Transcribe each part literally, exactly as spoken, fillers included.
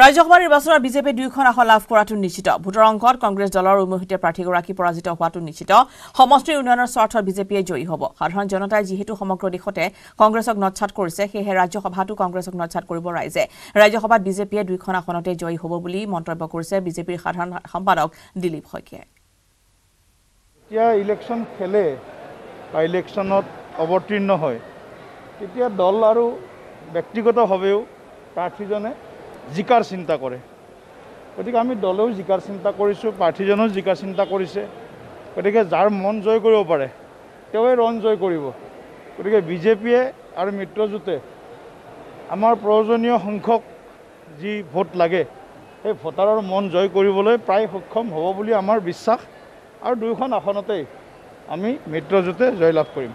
ৰাজ্যসভা নিৰ্বাচনৰ বিজেপি দুইখন আসন লাভ কৰাটো নিশ্চিত ভোটৰ অংকত কংগ্ৰেছ দলৰ উমৈহতীয়া প্ৰাৰ্থীগৰাকী পৰাজিত হোৱাটো নিশ্চিত সমষ্টি উন্নয়নৰ স্বাৰ্থ বিজেপিয়ে জয়ী হ'ব সাধাৰণ জনতাই যিহেতু সমগ্ৰ দেশতে কংগ্ৰেছক নচ্ছাত কৰিছে সেয়ে ৰাজ্যসভাটো কংগ্ৰেছক নচ্ছাত কৰিব ৰাইজে ৰাজ্যসভাত বিজেপিয়ে দুইখন আসনতে জয়ী হ'ব বুলি মন্তব্য কৰিছে বিজেপিৰ সাধাৰণ সম্পাদক দিলীপ শইকীয়াই এতিয়া ইলেকশন খেলে বাই ইলেকশনত অৱতীৰ্ণ হয় তেতিয়া দল আৰু ব্যক্তিগতভাৱেও প্ৰাৰ্থীজনে জিকাৰ চিন্তা কৰে গতিকে আমি দলেও জিকাৰ চিন্তা কৰিছোঁ প্ৰাৰ্থীজনেও জিকাৰ চিন্তা কৰিছে গতিকে যাৰ মন জয় কৰিব পাৰে তেওঁৱে ৰণ জয় কৰিব গতিকে বিজেপিয়ে আৰু মিত্ৰজোঁটে আমাৰ প্ৰয়োজনীয় সংখ্যক যি ভোট লাগে সেই ভোটাৰৰ মন জয় কৰিবলৈ প্ৰায় সক্ষম হ'ব বুলি আমাৰ বিশ্বাস আৰু দুইখন আসনতেই আমি মিত্ৰজোঁটে জয়লাভ কৰিম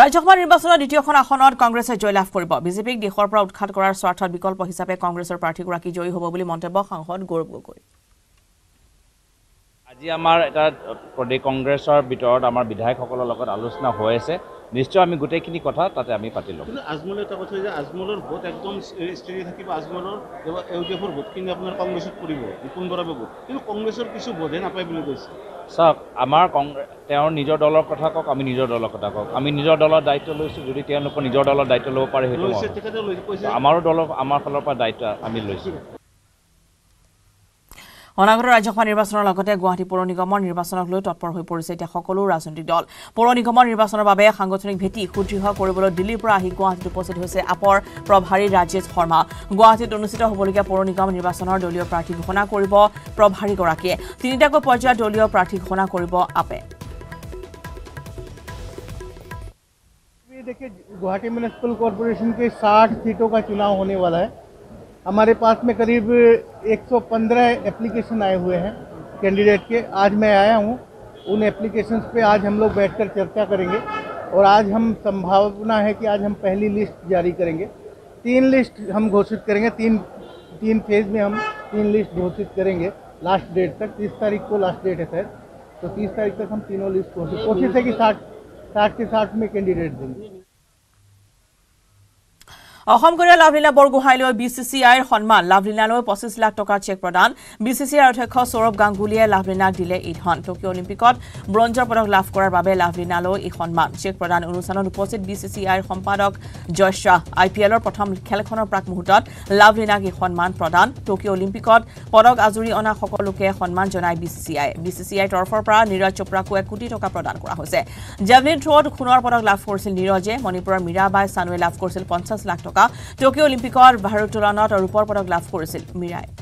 ৰাজ্যসভা নিৰ্বাচনৰ দ্বিতীয়খন আসনত কংগ্ৰেছে জয়লাভ কৰিব বিজেপিক দেশৰ পৰা উৎখাত কৰাৰ স্বাৰ্থত বিকল্প হিচাপে কংগ্ৰেছৰ প্ৰাৰ্থীগৰাকী জয়ী হ'ব বুলি মন্তব্য সাংসদ গৌৰৱ গগৈ আজি আমাৰ এটা প্ৰদেশ কংগ্ৰেছৰ ভিতৰত আমাৰ বিধায়কসকলৰ লগত আলোচনা হৈ আছে নিশ্চয় আমি গোটেইখিনি কথা তাতে আমি পাতি লম কিন্তু আজমলৰ এটা কথা যে আজমলৰ ভোট একদম স্থিৰ থাকিব আজমলৰ এউডিএফৰ ভোট কিন্তু আপোনাৰ কংগ্ৰেছত পৰিব বিপুল বৰাবৰ ভোট কিন্তু কংগ্ৰেছৰ কিছু ভোটে নাপায় বুলি কৈছে সব আমাৰ কংগ্ৰেছ তেওঁৰ নিজৰ দলৰ কথা কওক আমি নিজৰ দলৰ কথা কওক আমি নিজৰ দলৰ দায়িত্ব লৈছোঁ যদি তেওঁলোকৰ নিজৰ দলৰ দায়িত্ব ল'ব পাৰে সেইটো আমাৰো দলৰ আমাৰ ফালৰ পৰা দায়িত্ব আমি লৈছোঁ অনাগত ৰাজ্যসভা নিৰ্বাচনৰ লগতে গুৱাহাটী পৌৰ নিগমৰ নিৰ্বাচনক লৈ তৎপৰ হৈ পৰিছে এতিয়া সকলো ৰাজনৈতিক দল পৌৰ নিগমৰ নিৰ্বাচনৰ বাবে সাংগঠনিক ভেটি সুদৃঢ় কৰিবলৈ দিল্লীৰ পৰা আহি গুৱাহাটীত উপস্থিত হৈছে আপৰ প্ৰভাৰী ৰাজেশ শৰ্মা গুৱাহাটীত অনুষ্ঠিত হ'বলগীয়া পৌৰ নিগম নিৰ্বাচনৰ দলীয় প্ৰাৰ্থী ঘোষণা কৰিব প্ৰভাৰীগৰাকীয়ে তিনিটাকৈ পৰ্যায়ত দলীয় প্ৰাৰ্থী ঘোষণা কৰিব আপে देखिए गुवाहाटी म्युनिसिपल कॉरपोरेशन के साठ सीटों का चुनाव होने वाला है। हमारे पास में करीब एक सौ पंद्रह एप्लीकेशन आए हुए हैं कैंडिडेट के। आज मैं आया हूं उन एप्लीकेशंस पे आज हम लोग बैठकर चर्चा करेंगे और आज हम संभावना है कि आज हम पहली लिस्ट जारी करेंगे। तीन लिस्ट हम घोषित करेंगे, तीन तीन फेज में हम तीन लिस्ट घोषित करेंगे लास्ट डेट तक। तीस तारीख को लास्ट डेट है सर, तो तीस तारीख तक हम तीनों लिस्ट घोषित कोशिश है कि साठ साठ के साठ में कैंडिडेट देंगे। लाभलीना बरगोहाईले बीसीसीआईर सम्मान लाभलीनाले पचिश लाख टका चेक प्रदान बीसीसीआईर अध्यक्ष सौरभ गांगुलीये लाभलीनाक दिले ई धन टकियो अलिम्पिकत ब्रंजर पदक लाभ करार बारे लाभलीनाले ई सम्मान चेक प्रदान अनुष्ठानत उपस्थित बीसीसीआईर सम्पादक जय शाह आईपीएलर प्रथम खेलखনৰ प्राक मुहूर्तत लाभलीनाक ई सम्मान प्रदान टकियो अलिम्पिकत पदक आजुरी अना सकलोके सम्मान जनाय बीसीसीआई बीसीसीआईर तरफर পৰা नीरज चोप्राको एक कोटी टका प्रदान কৰা হৈছে। जेवलिन थ्रोत खुনৰ पदक लाभ কৰিছিল नीरजे मणिपुৰৰ मीराबाई सानुৱে लाभ কৰিছিল পঞ্চাশ লাখ টকা। टोकियो ओलिम्पिकर भारोत्तोलनत रूपर पदक लाभ कर मीराए।